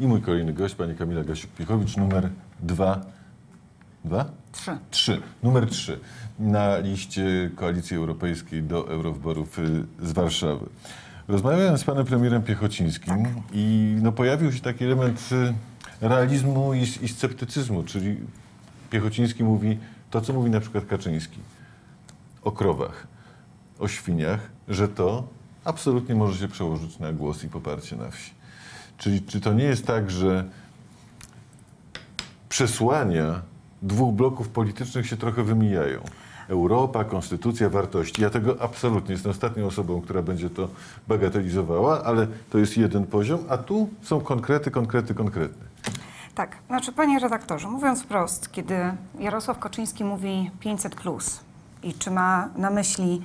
I mój kolejny gość, pani Kamila Gasiuk-Pihowicz, numer 3. Numer 3 na liście Koalicji Europejskiej do eurowyborów z Warszawy. Rozmawiałem z panem premierem Piechocińskim i no, pojawił się taki element realizmu i sceptycyzmu, czyli Piechociński mówi to, co mówi na przykład Kaczyński o krowach, o świniach, że to absolutnie może się przełożyć na głos i poparcie na wsi. Czyli czy to nie jest tak, że przesłania dwóch bloków politycznych się trochę wymijają? Europa, konstytucja, wartości. Ja tego absolutnie jestem ostatnią osobą, która będzie to bagatelizowała, ale to jest jeden poziom, a tu są konkrety, konkrety, konkrety. Tak, znaczy panie redaktorze, mówiąc wprost, kiedy Jarosław Kaczyński mówi 500+, i czy ma na myśli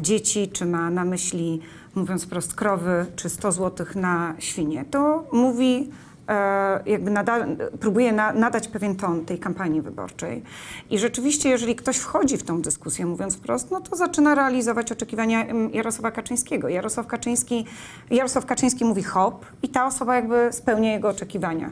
dzieci, czy ma na myśli, mówiąc wprost, krowy, czy 100 zł na świnie, to mówi, jakby próbuje nadać pewien ton tej kampanii wyborczej. I rzeczywiście, jeżeli ktoś wchodzi w tą dyskusję, mówiąc wprost, no to zaczyna realizować oczekiwania Jarosława Kaczyńskiego. Jarosław Kaczyński mówi hop i ta osoba jakby spełnia jego oczekiwania.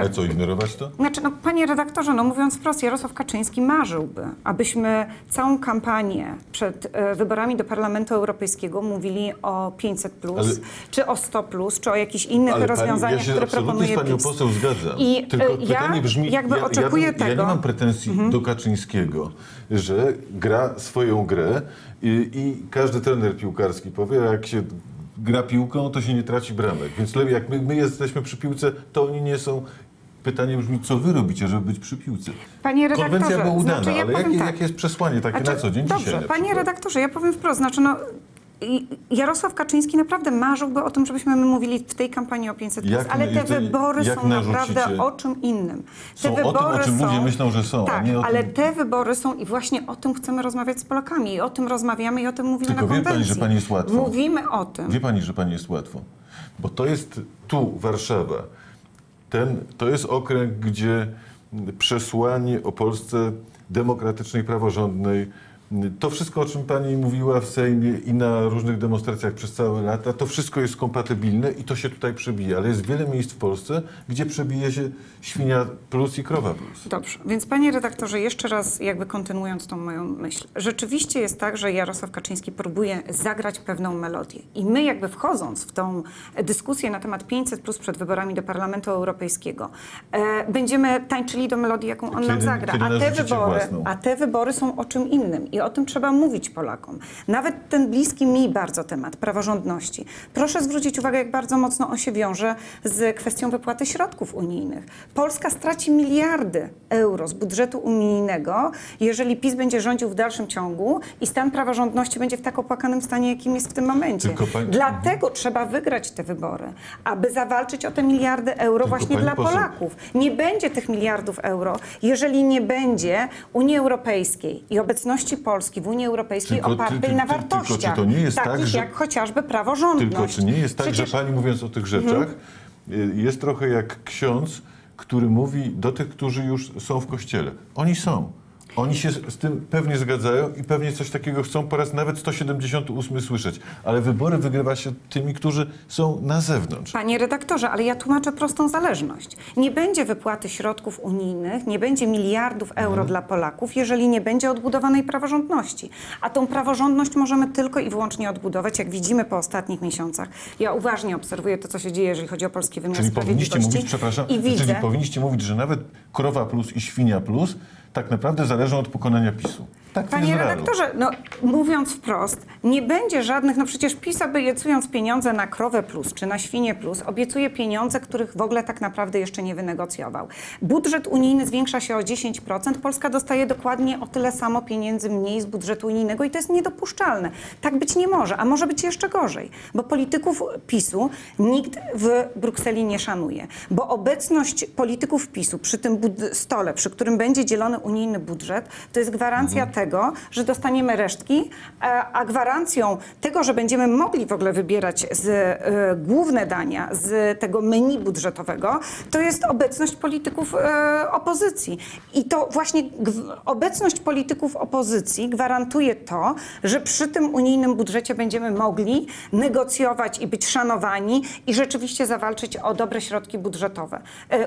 A co, ignorować to? Znaczy, no, panie redaktorze, no, mówiąc wprost, Jarosław Kaczyński marzyłby, abyśmy całą kampanię przed wyborami do Parlamentu Europejskiego mówili o 500+, ale, czy o 100+, czy o jakichś innych rozwiązaniach, które proponuje PiS. Ja się absolutnie z panią poseł zgadzam. Tylko pytanie brzmi, ja nie mam pretensji do Kaczyńskiego, że gra swoją grę i każdy trener piłkarski powie, jak się gra piłką, to się nie traci bramek. Więc lepiej, jak my jesteśmy przy piłce, to oni nie są. Pytanie brzmi, co wy robicie, żeby być przy piłce? Panie redaktorze, konwencja była udana, znaczy, ale jakie jest przesłanie takie na co dzień dzisiaj? Dobrze, panie redaktorze, ja powiem wprost, znaczy no, Jarosław Kaczyński naprawdę marzyłby o tym, żebyśmy my mówili w tej kampanii o 500+, ale te wybory są naprawdę o czym innym. Te wybory są o tym, o czym ludzie myślą, że są. Tak, ale te wybory są i właśnie o tym chcemy rozmawiać z Polakami. I o tym rozmawiamy i o tym mówimy na konwencji. Tylko wie pani, że pani jest łatwo. Mówimy o tym. Wie pani, że pani jest łatwo. Bo to jest tu, Warszawa. To jest okręg, gdzie przesłanie o Polsce demokratycznej, praworządnej, to wszystko, o czym pani mówiła w Sejmie i na różnych demonstracjach przez całe lata, to wszystko jest kompatybilne i to się tutaj przebija. Ale jest wiele miejsc w Polsce, gdzie przebije się świnia plus i krowa plus. Dobrze, więc panie redaktorze, jeszcze raz jakby kontynuując tą moją myśl. Rzeczywiście jest tak, że Jarosław Kaczyński próbuje zagrać pewną melodię. I my jakby wchodząc w tą dyskusję na temat 500+ przed wyborami do Parlamentu Europejskiego, będziemy tańczyli do melodii, jaką on nam zagra. A te wybory są o czym innym. I o tym trzeba mówić Polakom. Nawet ten bliski mi bardzo temat praworządności. Proszę zwrócić uwagę, jak bardzo mocno on się wiąże z kwestią wypłaty środków unijnych. Polska straci miliardy euro z budżetu unijnego, jeżeli PiS będzie rządził w dalszym ciągu i stan praworządności będzie w tak opłakanym stanie, jakim jest w tym momencie. Dlatego trzeba wygrać te wybory, aby zawalczyć o te miliardy euro właśnie dla Polaków. Nie będzie tych miliardów euro, jeżeli nie będzie Unii Europejskiej i obecności Polski w Unii Europejskiej opartej na wartościach, takich jak chociażby praworządność. Tylko czy nie jest tak, że pani mówiąc o tych rzeczach jest trochę jak ksiądz, który mówi do tych, którzy już są w kościele. Oni są. Oni się z tym pewnie zgadzają i pewnie coś takiego chcą po raz nawet 178 słyszeć. Ale wybory wygrywa się tymi, którzy są na zewnątrz. Panie redaktorze, ale ja tłumaczę prostą zależność. Nie będzie wypłaty środków unijnych, nie będzie miliardów euro dla Polaków, jeżeli nie będzie odbudowanej praworządności. A tą praworządność możemy tylko i wyłącznie odbudować, jak widzimy po ostatnich miesiącach. Ja uważnie obserwuję to, co się dzieje, jeżeli chodzi o polski wymiar sprawiedliwości. Czyli powinniście mówić, że nawet krowa plus i świnia plus tak naprawdę zależą od pokonania PiS-u. Tak, panie redaktorze, no, mówiąc wprost, nie będzie żadnych, no przecież PiS obiecując pieniądze na krowę plus czy na świnie plus, obiecuje pieniądze, których w ogóle tak naprawdę jeszcze nie wynegocjował. Budżet unijny zwiększa się o 10%, Polska dostaje dokładnie o tyle samo pieniędzy mniej z budżetu unijnego i to jest niedopuszczalne. Tak być nie może, a może być jeszcze gorzej, bo polityków PiS-u nikt w Brukseli nie szanuje, bo obecność polityków PiS-u przy tym stole, przy którym będzie dzielony unijny budżet, to jest gwarancja tego, że dostaniemy resztki, a gwarancją tego, że będziemy mogli w ogóle wybierać główne dania z tego menu budżetowego, to jest obecność polityków opozycji. I to właśnie obecność polityków opozycji gwarantuje to, że przy tym unijnym budżecie będziemy mogli negocjować i być szanowani i rzeczywiście zawalczyć o dobre środki budżetowe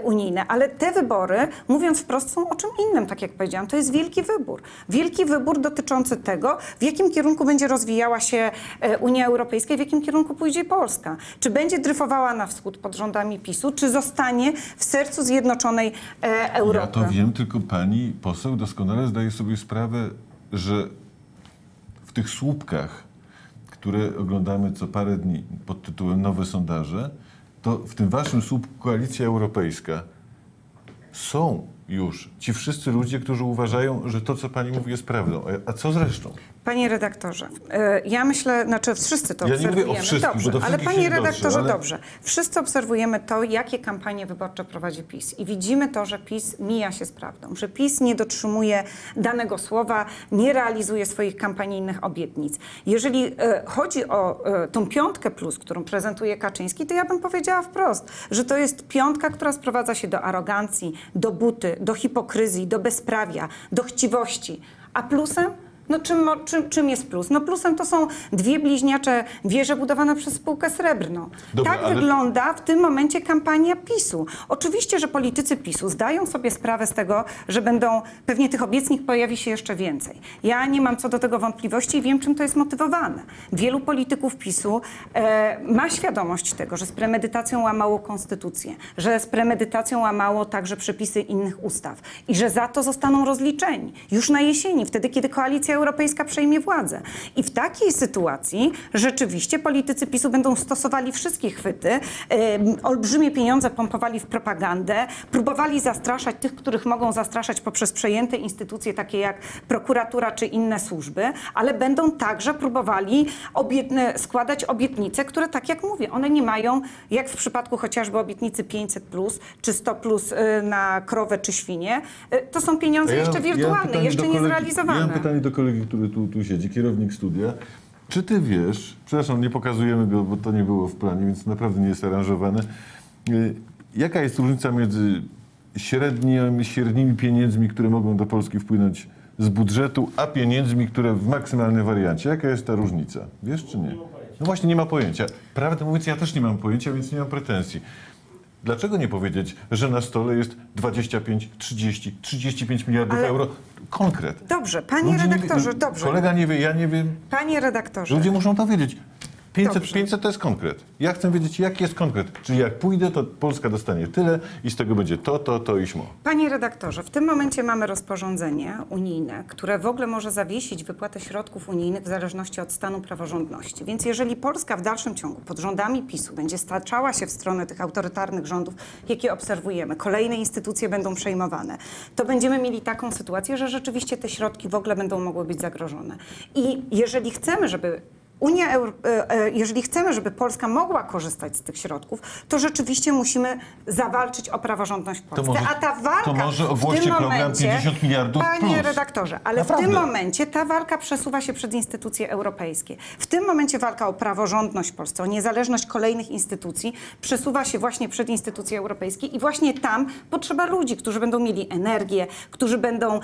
unijne. Ale te wybory, mówiąc wprost, są o czym innym, tak jak powiedziałam. To jest wielki wybór. Wielki wybór dotyczący tego, w jakim kierunku będzie rozwijała się Unia Europejska i w jakim kierunku pójdzie Polska. Czy będzie dryfowała na wschód pod rządami PiS-u, czy zostanie w sercu zjednoczonej Europy. Ja to wiem, tylko pani poseł doskonale zdaje sobie sprawę, że w tych słupkach, które oglądamy co parę dni pod tytułem nowe sondaże, to w tym waszym słupku Koalicja Europejska są już ci wszyscy ludzie, którzy uważają, że to, co pani mówi, jest prawdą. A co zresztą? Panie redaktorze, ja myślę, znaczy wszyscy to obserwujemy. Nie mówię o wszystkim, dobrze, bo do wszystkich panie redaktorze, dobrze. Wszyscy obserwujemy to, jakie kampanie wyborcze prowadzi PiS. I widzimy to, że PiS mija się z prawdą, że PiS nie dotrzymuje danego słowa, nie realizuje swoich kampanijnych obietnic. Jeżeli chodzi o tą piątkę plus, którą prezentuje Kaczyński, to ja bym powiedziała wprost, że to jest piątka, która sprowadza się do arogancji, do buty, do hipokryzji, do bezprawia, do chciwości. A plusem? No czym jest plus? No plusem to są dwie bliźniacze wieże budowane przez spółkę srebrną. Dobra, tak wygląda w tym momencie kampania PiS-u. Oczywiście, że politycy PiS-u zdają sobie sprawę z tego, że będą, pewnie tych obietnic pojawi się jeszcze więcej. Ja nie mam co do tego wątpliwości i wiem, czym to jest motywowane. Wielu polityków PiS-u ma świadomość tego, że z premedytacją łamało konstytucję, że z premedytacją łamało także przepisy innych ustaw i że za to zostaną rozliczeni już na jesieni, wtedy, kiedy Koalicja Europejska przejmie władzę. I w takiej sytuacji rzeczywiście politycy PiS-u będą stosowali wszystkie chwyty, olbrzymie pieniądze pompowali w propagandę, próbowali zastraszać tych, których mogą zastraszać poprzez przejęte instytucje takie jak prokuratura czy inne służby, ale będą także próbowali składać obietnice, które tak jak mówię, one nie mają, jak w przypadku chociażby obietnicy 500+, czy 100+ na krowę czy świnie, to są pieniądze jeszcze wirtualne, jeszcze nie zrealizowane. Ja mam pytanie do kolegi, który tu siedzi, kierownik studia. Czy ty wiesz, przepraszam, nie pokazujemy go, bo to nie było w planie, więc naprawdę nie jest aranżowane. Jaka jest różnica między średnimi pieniędzmi, które mogą do Polski wpłynąć z budżetu, a pieniędzmi, które w maksymalnym wariancie? Jaka jest ta różnica? Wiesz czy nie? No właśnie, nie ma pojęcia. Prawdę mówiąc, ja też nie mam pojęcia, więc nie mam pretensji. Dlaczego nie powiedzieć, że na stole jest 25, 30, 35 miliardów euro? Konkret. Dobrze, panie redaktorze, dobrze. Kolega nie wie, ja nie wiem. Panie redaktorze. Ludzie muszą to wiedzieć. 500 to jest konkret. Ja chcę wiedzieć, jaki jest konkret. Czyli jak pójdę, to Polska dostanie tyle i z tego będzie to i śmo. Panie redaktorze, w tym momencie mamy rozporządzenie unijne, które w ogóle może zawiesić wypłatę środków unijnych w zależności od stanu praworządności. Więc jeżeli Polska w dalszym ciągu pod rządami PiS-u będzie staczała się w stronę tych autorytarnych rządów, jakie obserwujemy, kolejne instytucje będą przejmowane, to będziemy mieli taką sytuację, że rzeczywiście te środki w ogóle będą mogły być zagrożone. I jeżeli chcemy, żeby jeżeli chcemy, żeby Polska mogła korzystać z tych środków, to rzeczywiście musimy zawalczyć o praworządność w Polsce. A ta walka ogłoście program 50 miliardów plus. Panie redaktorze, ale naprawdę. W tym momencie ta walka przesuwa się przez instytucje europejskie. W tym momencie walka o praworządność w Polsce, o niezależność kolejnych instytucji przesuwa się właśnie przed instytucje europejskie i właśnie tam potrzeba ludzi, którzy będą mieli energię, którzy będą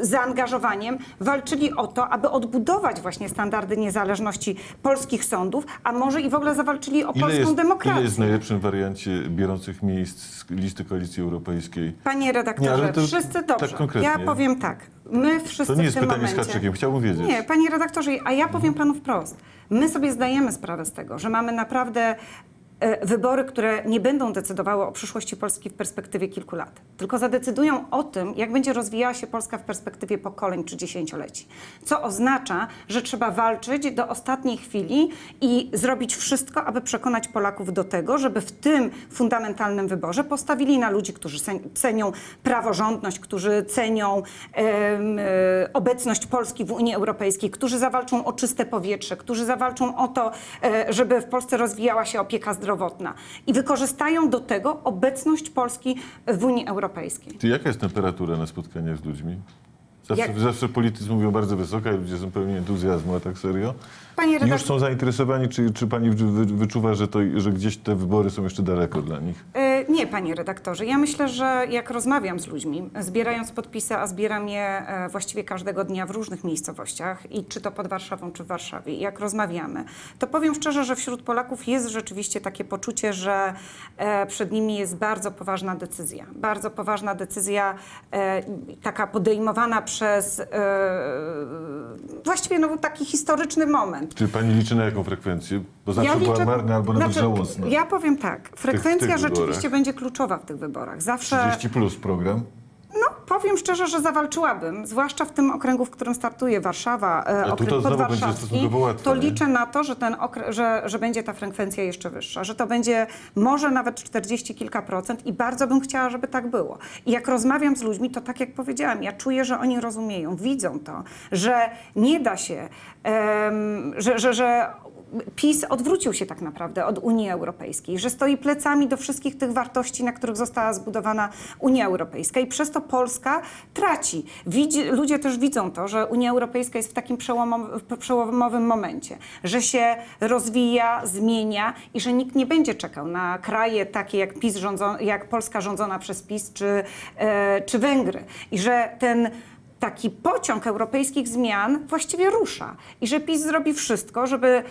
zaangażowaniem walczyli o to, aby odbudować właśnie standardy niezależności polskich sądów, a może i w ogóle zawalczyli o polską demokrację. Ile jest w najlepszym wariancie biorących miejsc z listy Koalicji Europejskiej? Panie redaktorze, wszyscy dobrze. Tak ja powiem tak. My wszyscy to nie jest pytanie z haczykiem, chciałbym wiedzieć. Nie, panie redaktorze, a ja powiem panu wprost. My sobie zdajemy sprawę z tego, że mamy naprawdę wybory, które nie będą decydowały o przyszłości Polski w perspektywie kilku lat, tylko zadecydują o tym, jak będzie rozwijała się Polska w perspektywie pokoleń czy dziesięcioleci. Co oznacza, że trzeba walczyć do ostatniej chwili i zrobić wszystko, aby przekonać Polaków do tego, żeby w tym fundamentalnym wyborze postawili na ludzi, którzy cenią praworządność, którzy cenią obecność Polski w Unii Europejskiej, którzy zawalczą o czyste powietrze, którzy zawalczą o to, żeby w Polsce rozwijała się opieka zdrowotna, zdrowotna i wykorzystają do tego obecność Polski w Unii Europejskiej. To jaka jest temperatura na spotkaniach z ludźmi? Zawsze politycy mówią bardzo wysoka i ludzie są pełni entuzjazmu, a tak serio? Panie redaktorze, już są zainteresowani, czy pani wyczuwa, że gdzieś te wybory są jeszcze daleko dla nich? Nie, panie redaktorze. Ja myślę, że jak rozmawiam z ludźmi, zbierając podpisy, a zbieram je właściwie każdego dnia w różnych miejscowościach, i czy to pod Warszawą, czy w Warszawie, jak rozmawiamy, to powiem szczerze, że wśród Polaków jest rzeczywiście takie poczucie, że przed nimi jest bardzo poważna decyzja, taka podejmowana przez właściwie taki historyczny moment. Czy pani liczy na jaką frekwencję? Bo zawsze była marna albo nawet żałosna. Ja powiem tak, frekwencja rzeczywiście będzie kluczowa w tych wyborach. Zawsze 30 plus program? No, powiem szczerze, że zawalczyłabym, zwłaszcza w tym okręgu, w którym startuje Warszawa, okręg podwarszawski, to liczę na to, że, że będzie ta frekwencja jeszcze wyższa, że to będzie może nawet 40 kilka procent i bardzo bym chciała, żeby tak było. I jak rozmawiam z ludźmi, to tak jak powiedziałam, ja czuję, że oni rozumieją, widzą to, że nie da się, że PiS odwrócił się tak naprawdę od Unii Europejskiej, że stoi plecami do wszystkich tych wartości, na których została zbudowana Unia Europejska i przez to Polska traci. Ludzie też widzą to, że Unia Europejska jest w takim przełomowym momencie, że się rozwija, zmienia i że nikt nie będzie czekał na kraje takie jak PiS, jak Polska rządzona przez PiS czy Węgry i że ten taki pociąg europejskich zmian właściwie rusza i że PiS zrobi wszystko, żeby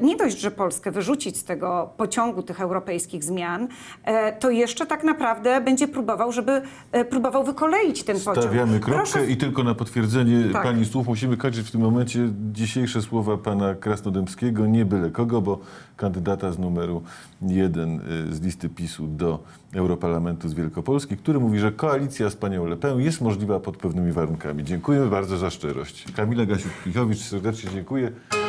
nie dość, że Polskę wyrzucić z tego pociągu tych europejskich zmian, to jeszcze tak naprawdę będzie próbował, próbował wykoleić ten pociąg. Stawiamy kropkę. Proszę... I tylko na potwierdzenie pani słów musimy kończyć w tym momencie dzisiejsze słowa pana Krasnodębskiego, nie byle kogo, bo kandydata z numeru 1 z listy PiS-u do Europarlamentu z Wielkopolski, który mówi, że koalicja z panią Le Pen jest możliwa pod pewnymi warunkami. Dziękujemy bardzo za szczerość. Kamila Gasiuk-Pihowicz, serdecznie dziękuję.